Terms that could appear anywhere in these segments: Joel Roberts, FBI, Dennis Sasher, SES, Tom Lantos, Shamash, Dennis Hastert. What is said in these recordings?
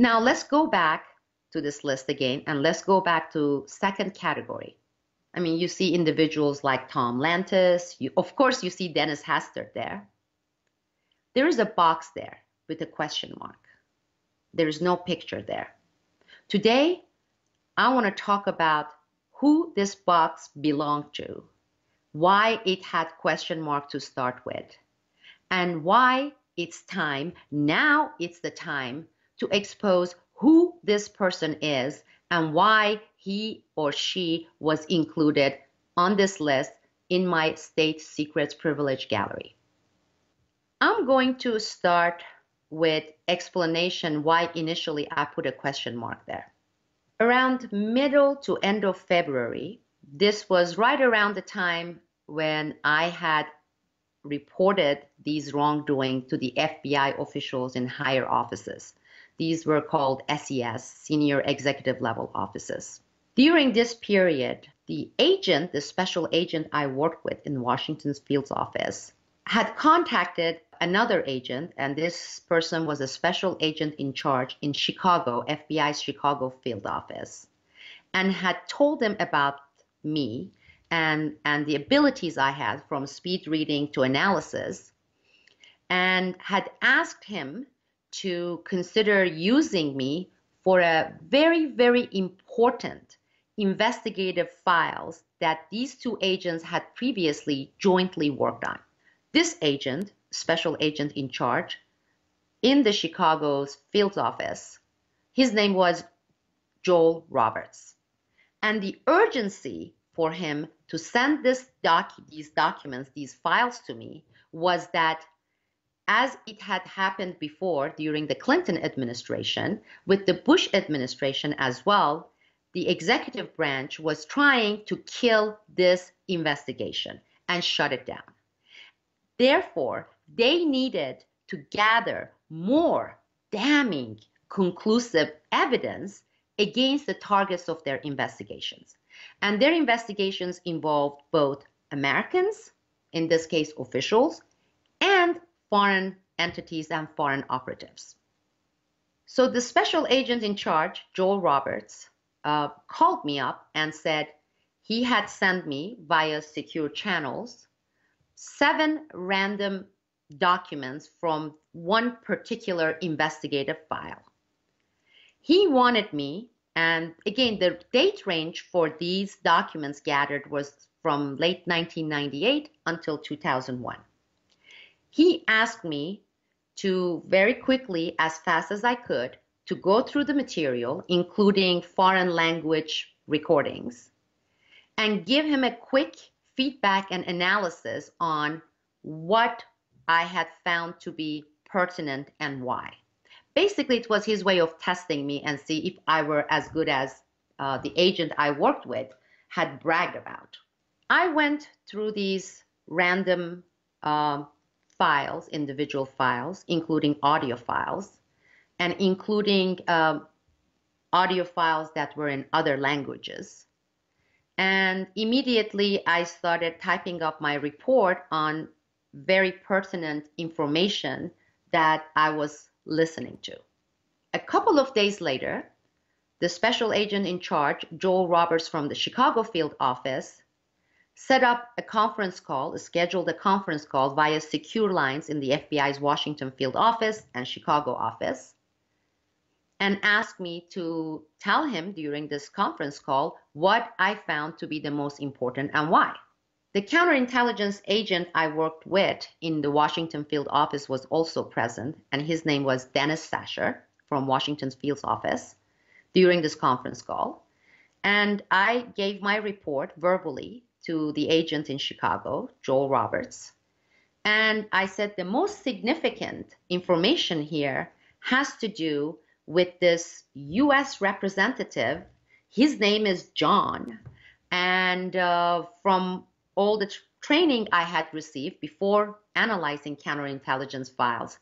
Now let's go back to this list again, and let's go back to second category. I mean, you see individuals like Tom Lantos. Of course, you see Dennis Hastert there. There is a box there with a question mark. There is no picture there. Today, I want to talk about who this box belonged to, why it had question mark to start with, and why it's time, now it's the time, to expose who this person is and why he or she was included on this list in my State Secrets Privilege Gallery. I'm going to start with explanation why initially I put a question mark there. Around middle to end of February, this was right around the time when I had reported these wrongdoing to the FBI officials in higher offices. These were called SES, senior executive level offices. During this period, the special agent I worked with in Washington's field office, had contacted another agent, and this person was a special agent in charge in Chicago, FBI's Chicago field office, and had told them about me and the abilities I had from speed reading to analysis, and had asked him to consider using me for a very, very important investigative files that these two agents had previously jointly worked on. This agent, special agent in charge in the Chicago's field office, his name was Joel Roberts. And the urgency for him to send these files to me was that, as it had happened before during the Clinton administration, with the Bush administration as well, the executive branch was trying to kill this investigation and shut it down. Therefore, they needed to gather more damning, conclusive evidence against the targets of their investigations. And their investigations involved both Americans, in this case officials, and foreign entities and foreign operatives. So the special agent in charge, Joel Roberts, called me up and said he had sent me via secure channels 7 random documents from one particular investigative file. He wanted me, and again, the date range for these documents gathered was from late 1998 until 2001. He asked me to very quickly, as fast as I could, to go through the material, including foreign language recordings, and give him a quick feedback and analysis on what I had found to be pertinent and why. Basically, it was his way of testing me and see if I were as good as the agent I worked with had bragged about. I went through these random files, individual files, including audio files, and including audio files that were in other languages. And immediately I started typing up my report on very pertinent information that I was listening to. A couple of days later, the special agent in charge, Joel Roberts from the Chicago field office, set up a conference call, scheduled a conference call via secure lines in the FBI's Washington field office and Chicago office, and asked me to tell him during this conference call what I found to be the most important and why. The counterintelligence agent I worked with in the Washington field office was also present, and his name was Dennis Sasher from Washington's field office during this conference call. And I gave my report verbally to the agent in Chicago, Joel Roberts. And I said the most significant information here has to do with this U.S. representative. His name is John. And from all the training I had received before analyzing counterintelligence files,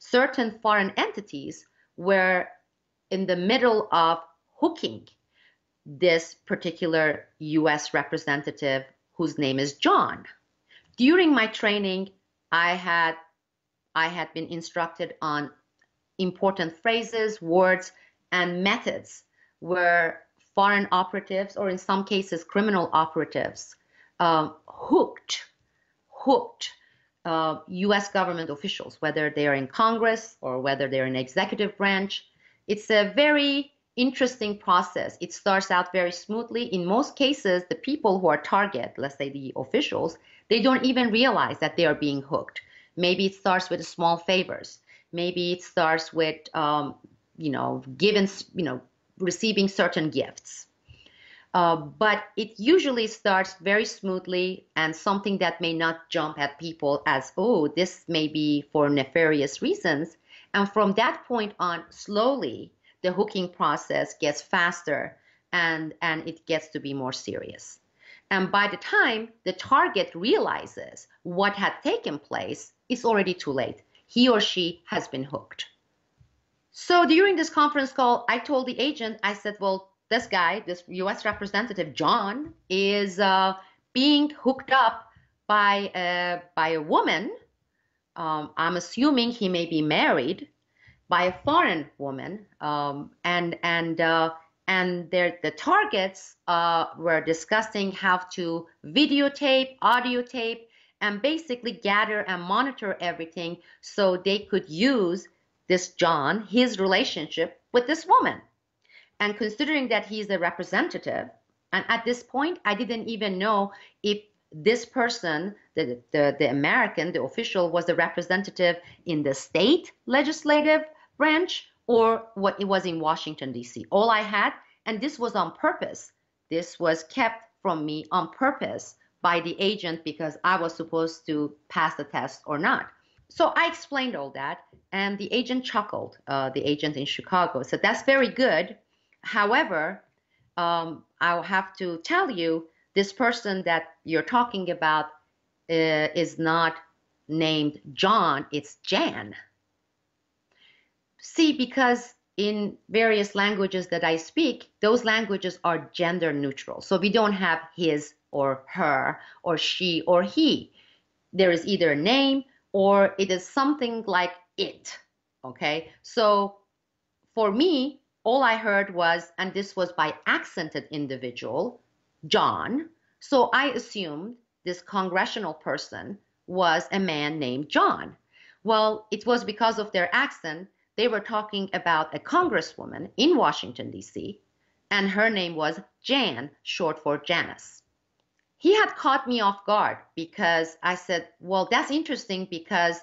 certain foreign entities were in the middle of hooking this particular U.S. representative whose name is John. During my training, I had been instructed on important phrases, words and methods were foreign operatives, or in some cases criminal operatives, hooked U.S. government officials, whether they are in Congress or whether they're in executive branch. It's a very interesting process. It starts out very smoothly. In most cases, the people who are target, let's say the officials, they don't even realize that they are being hooked. Maybe it starts with small favors. Maybe it starts with, receiving certain gifts. But it usually starts very smoothly, and something that may not jump at people as, oh, this may be for nefarious reasons. And from that point on, slowly, the hooking process gets faster and it gets to be more serious. And by the time the target realizes what had taken place, it's already too late. He or she has been hooked. So during this conference call, I told the agent, I said, well, this guy, this U.S. representative, John, is being hooked up by a woman. I'm assuming he may be married, by a foreign woman, and the targets were discussing how to videotape, audio tape, and basically gather and monitor everything so they could use this John, his relationship with this woman. And considering that he's a representative, and at this point, I didn't even know if this person, the American, the official, was the representative in the state legislative branch or what it was in Washington, D.C. All I had, and this was on purpose. This was kept from me on purpose by the agent because I was supposed to pass the test or not. So I explained all that, and the agent chuckled, the agent in Chicago. So that's very good. However, I'll have to tell you, this person that you're talking about is not named John, it's Jan. See, because in various languages that I speak, those languages are gender neutral. So we don't have his or her or she or he. There is either a name or it is something like it, okay? So for me, all I heard was, and this was by accented individual, John. So I assumed this congressional person was a man named John. Well, it was because of their accent. They were talking about a congresswoman in Washington, D.C., and her name was Jan, short for Janice. He had caught me off guard because I said, well, that's interesting because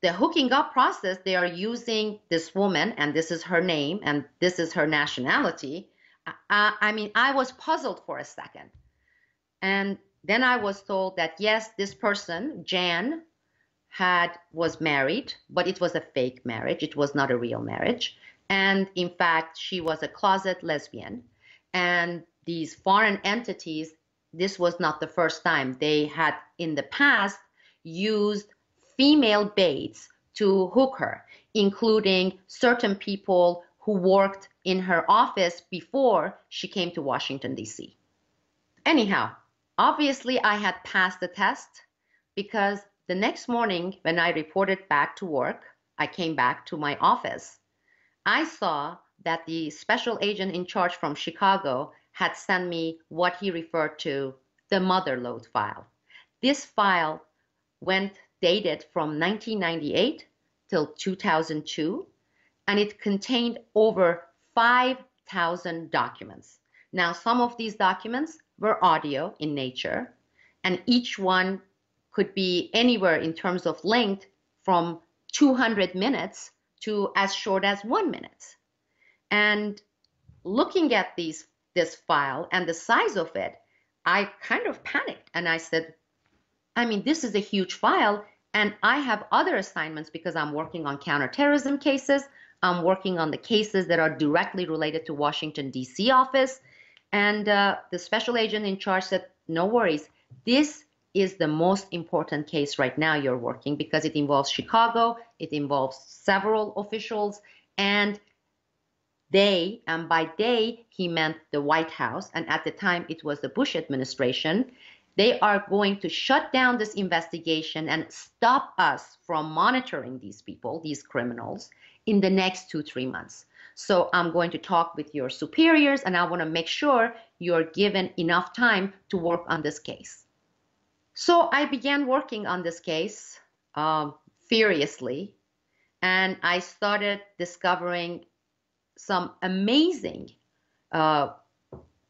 the hooking up process, they are using this woman, and this is her name, and this is her nationality. I mean, I was puzzled for a second. And then I was told that, yes, this person, Jan, was married, but it was a fake marriage. It was not a real marriage. And in fact, she was a closet lesbian. And these foreign entities, this was not the first time. They had in the past used female baits to hook her, including certain people who worked in her office before she came to Washington, D.C. Anyhow, obviously I had passed the test because the next morning when I reported back to work, I came back to my office. I saw that the special agent in charge from Chicago had sent me what he referred to the mother lode file. This file dated from 1998 till 2002. And it contained over 5,000 documents. Now, some of these documents were audio in nature, and each one could be anywhere in terms of length from 200 minutes to as short as 1 minute. And looking at this file and the size of it, I kind of panicked and I said, I mean, this is a huge file, and I have other assignments because I'm working on counterterrorism cases. I'm working on the cases that are directly related to Washington, D.C. office. And the special agent in charge said, no worries. This is the most important case right now you're working because it involves Chicago. It involves several officials. And they, and by they, he meant the White House. And at the time, it was the Bush administration. They are going to shut down this investigation and stop us from monitoring these people, these criminals, in the next 2-3 months. So I'm going to talk with your superiors, and I want to make sure you're given enough time to work on this case. So I began working on this case furiously, and I started discovering some amazing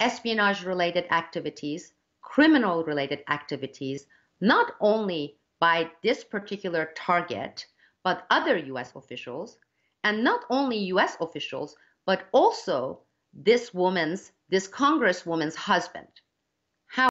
espionage-related activities, criminal-related activities, not only by this particular target, but other U.S. officials, and not only U.S. officials, but also this congresswoman's husband.